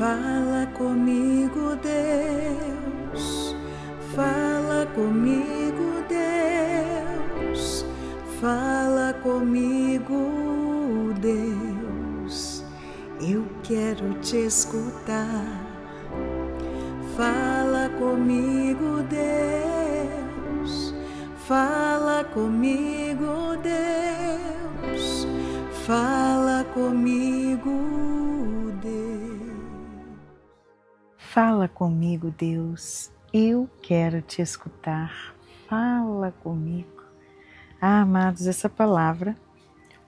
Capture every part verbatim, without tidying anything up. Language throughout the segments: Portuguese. Fala comigo, Deus. Fala comigo, Deus. Fala comigo, Deus. Eu quero te escutar. Fala comigo, Deus. Fala comigo, Deus. Fala comigo, Deus. Fala comigo, Deus. Eu quero te escutar. Fala comigo. Ah, amados, essa palavra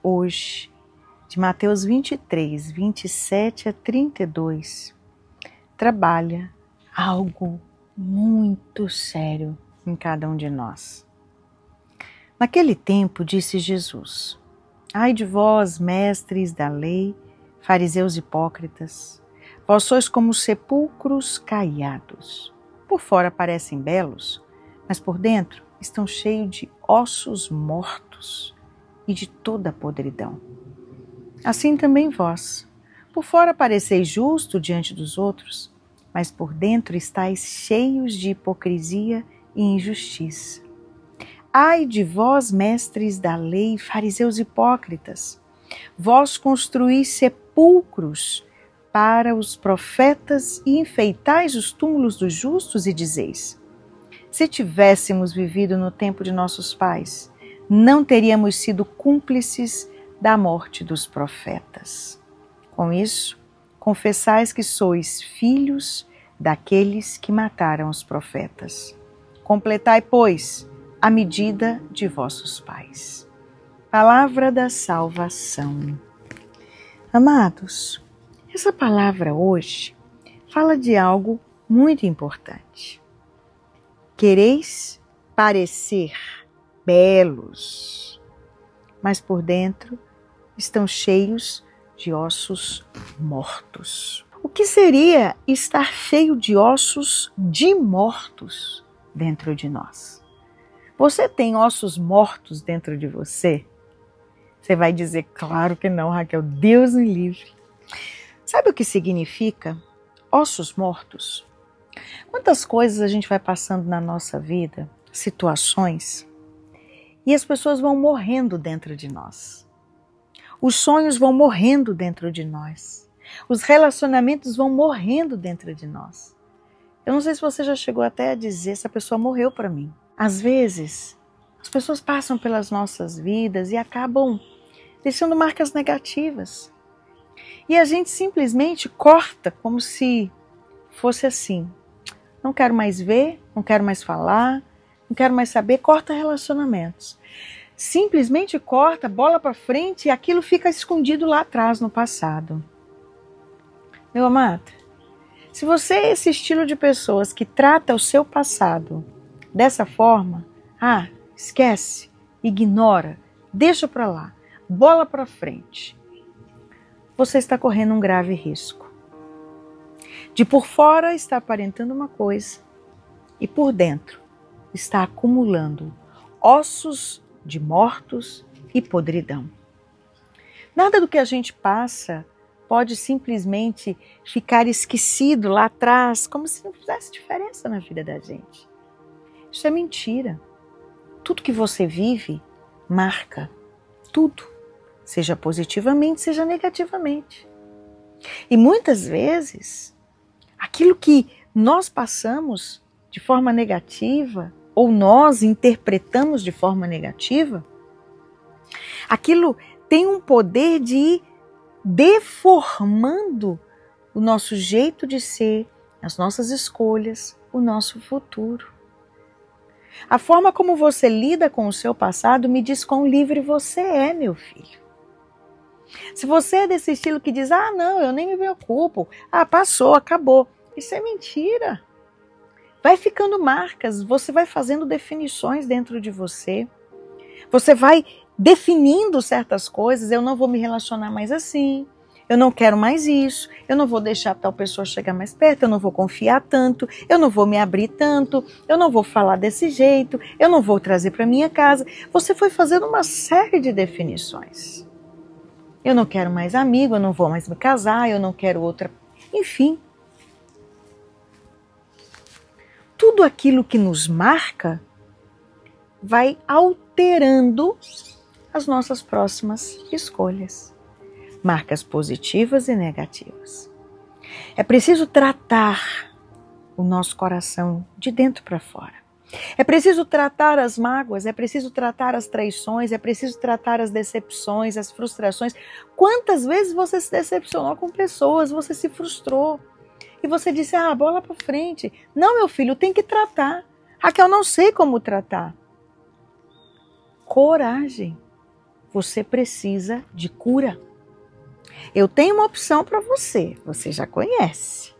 hoje, de Mateus vinte e três, vinte e sete a trinta e dois, trabalha algo muito sério em cada um de nós. Naquele tempo, disse Jesus: ai de vós, mestres da lei, fariseus hipócritas, vós sois como sepulcros caiados. Por fora parecem belos, mas por dentro estão cheios de ossos mortos e de toda a podridão. Assim também vós, por fora pareceis justo diante dos outros, mas por dentro estáis cheios de hipocrisia e injustiça. Ai de vós, mestres da lei, fariseus hipócritas, vós construís sepulcros para os profetas e enfeitais os túmulos dos justos e dizeis: se tivéssemos vivido no tempo de nossos pais, não teríamos sido cúmplices da morte dos profetas. Com isso, confessais que sois filhos daqueles que mataram os profetas. Completai, pois, a medida de vossos pais. Palavra da salvação. Amados, essa palavra hoje fala de algo muito importante. Quereis parecer belos, mas por dentro estão cheios de ossos mortos. O que seria estar cheio de ossos de mortos dentro de nós? Você tem ossos mortos dentro de você? Você vai dizer: claro que não, Raquel, Deus me livre. Sabe o que significa ossos mortos? Quantas coisas a gente vai passando na nossa vida, situações, e as pessoas vão morrendo dentro de nós. Os sonhos vão morrendo dentro de nós. Os relacionamentos vão morrendo dentro de nós. Eu não sei se você já chegou até a dizer: essa pessoa morreu para mim. Às vezes, as pessoas passam pelas nossas vidas e acabam deixando marcas negativas. E a gente simplesmente corta como se fosse assim: não quero mais ver, não quero mais falar, não quero mais saber, corta relacionamentos. Simplesmente corta, bola para frente, e aquilo fica escondido lá atrás, no passado. Meu amado, se você é esse estilo de pessoas que trata o seu passado dessa forma, ah, esquece, ignora, deixa para lá, bola para frente, você está correndo um grave risco de por fora estar aparentando uma coisa e por dentro está acumulando ossos de mortos e podridão. Nada do que a gente passa pode simplesmente ficar esquecido lá atrás, como se não fizesse diferença na vida da gente. Isso é mentira. Tudo que você vive marca. Tudo. Seja positivamente, seja negativamente. E muitas vezes, aquilo que nós passamos de forma negativa, ou nós interpretamos de forma negativa, aquilo tem um poder de ir deformando o nosso jeito de ser, as nossas escolhas, o nosso futuro. A forma como você lida com o seu passado me diz quão livre você é, meu filho. Se você é desse estilo que diz: ah, não, eu nem me preocupo, ah, passou, acabou. Isso é mentira. Vai ficando marcas, você vai fazendo definições dentro de você. Você vai definindo certas coisas: eu não vou me relacionar mais assim, eu não quero mais isso, eu não vou deixar tal pessoa chegar mais perto, eu não vou confiar tanto, eu não vou me abrir tanto, eu não vou falar desse jeito, eu não vou trazer para minha casa. Você foi fazendo uma série de definições. Eu não quero mais amigo, eu não vou mais me casar, eu não quero outra Enfim, tudo aquilo que nos marca vai alterando as nossas próximas escolhas, marcas positivas e negativas. É preciso tratar o nosso coração de dentro para fora. É preciso tratar as mágoas, é preciso tratar as traições, é preciso tratar as decepções, as frustrações. Quantas vezes você se decepcionou com pessoas, você se frustrou e você disse, ah, bola para frente. Não, meu filho, tem que tratar. Raquel, não sei como tratar. Coragem. Você precisa de cura. Eu tenho uma opção para você, você já conhece.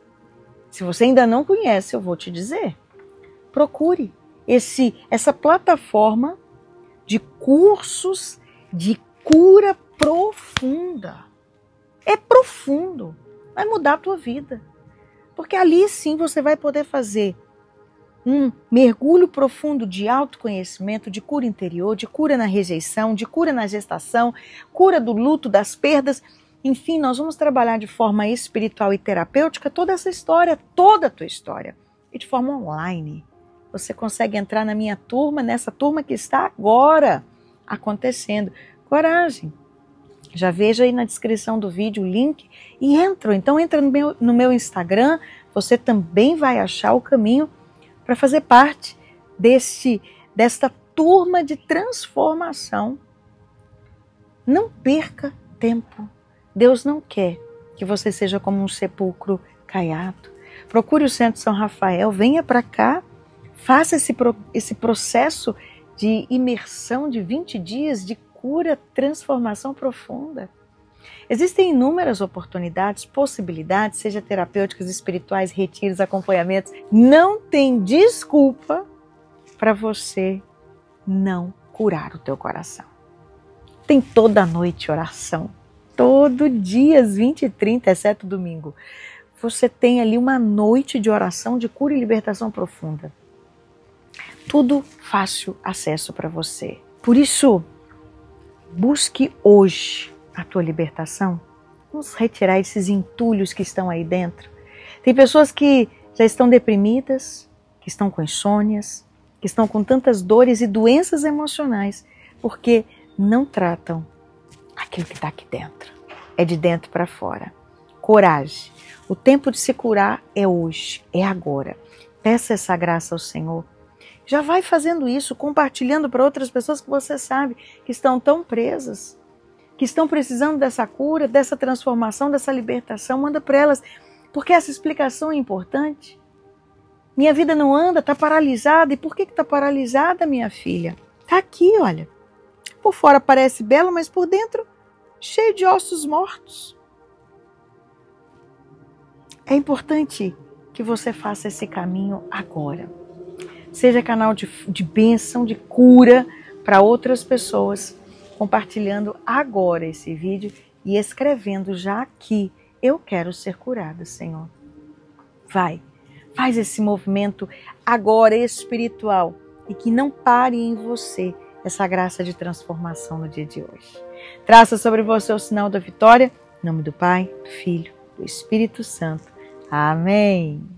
Se você ainda não conhece, eu vou te dizer. Procure esse, essa plataforma de cursos de cura profunda. É profundo, vai mudar a tua vida. Porque ali sim você vai poder fazer um mergulho profundo de autoconhecimento, de cura interior, de cura na rejeição, de cura na gestação, cura do luto, das perdas. Enfim, nós vamos trabalhar de forma espiritual e terapêutica toda essa história, toda a tua história. E de forma online. Você consegue entrar na minha turma, nessa turma que está agora acontecendo. Coragem. Já veja aí na descrição do vídeo o link e entra. Então entra no meu, no meu Instagram, você também vai achar o caminho para fazer parte deste, desta turma de transformação. Não perca tempo. Deus não quer que você seja como um sepulcro caiado. Procure o Centro São Rafael, venha para cá. Faça esse, esse processo de imersão de vinte dias de cura, transformação profunda. Existem inúmeras oportunidades, possibilidades, seja terapêuticas, espirituais, retiros, acompanhamentos. Não tem desculpa para você não curar o teu coração. Tem toda noite oração, todo dia às vinte e trinta, exceto domingo. Você tem ali uma noite de oração de cura e libertação profunda. Tudo fácil acesso para você. Por isso, busque hoje a tua libertação. Vamos retirar esses entulhos que estão aí dentro. Tem pessoas que já estão deprimidas, que estão com insônias, que estão com tantas dores e doenças emocionais, porque não tratam aquilo que está aqui dentro. É de dentro para fora. Coragem. O tempo de se curar é hoje, é agora. Peça essa graça ao Senhor. Já vai fazendo isso, compartilhando para outras pessoas que você sabe que estão tão presas, que estão precisando dessa cura, dessa transformação, dessa libertação. Manda para elas, porque essa explicação é importante. Minha vida não anda, está paralisada. E por que está paralisada, minha filha? Está aqui, olha. Por fora parece belo, mas por dentro, cheio de ossos mortos. É importante que você faça esse caminho agora. Seja canal de, de bênção, de cura para outras pessoas, compartilhando agora esse vídeo e escrevendo já aqui, eu quero ser curada, Senhor. Vai, faz esse movimento agora espiritual e que não pare em você essa graça de transformação no dia de hoje. Traça sobre você o sinal da vitória, em nome do Pai, do Filho, do Espírito Santo. Amém.